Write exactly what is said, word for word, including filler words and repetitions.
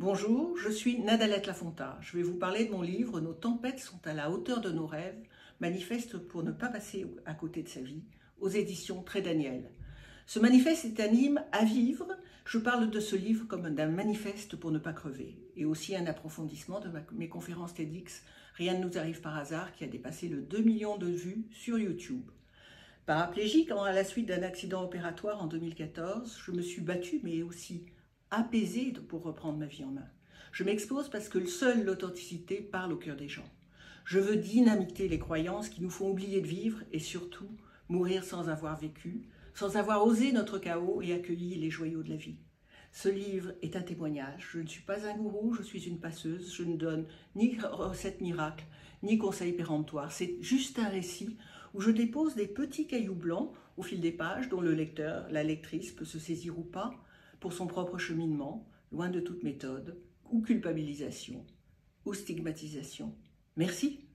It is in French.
Bonjour, je suis Nadalette La Fonta. Je vais vous parler de mon livre « Nos tempêtes sont à la hauteur de nos rêves », manifeste pour ne pas passer à côté de sa vie, aux éditions Trédaniel. Ce manifeste est un hymne à vivre. Je parle de ce livre comme d'un manifeste pour ne pas crever et aussi un approfondissement de ma, mes conférences TEDx « Rien ne nous arrive par hasard » qui a dépassé le deux millions de vues sur YouTube. Paraplégique à la suite d'un accident opératoire en deux mille quatorze, je me suis battue mais aussi apaisée pour reprendre ma vie en main. Je m'expose parce que seule l'authenticité parle au cœur des gens. Je veux dynamiter les croyances qui nous font oublier de vivre et surtout mourir sans avoir vécu, sans avoir osé notre chaos et accueilli les joyaux de la vie. Ce livre est un témoignage. Je ne suis pas un gourou, je suis une passeuse. Je ne donne ni recette miracle, ni conseil péremptoire. C'est juste un récit où je dépose des petits cailloux blancs au fil des pages dont le lecteur, la lectrice peut se saisir ou pas pour son propre cheminement, loin de toute méthode ou culpabilisation ou stigmatisation. Merci.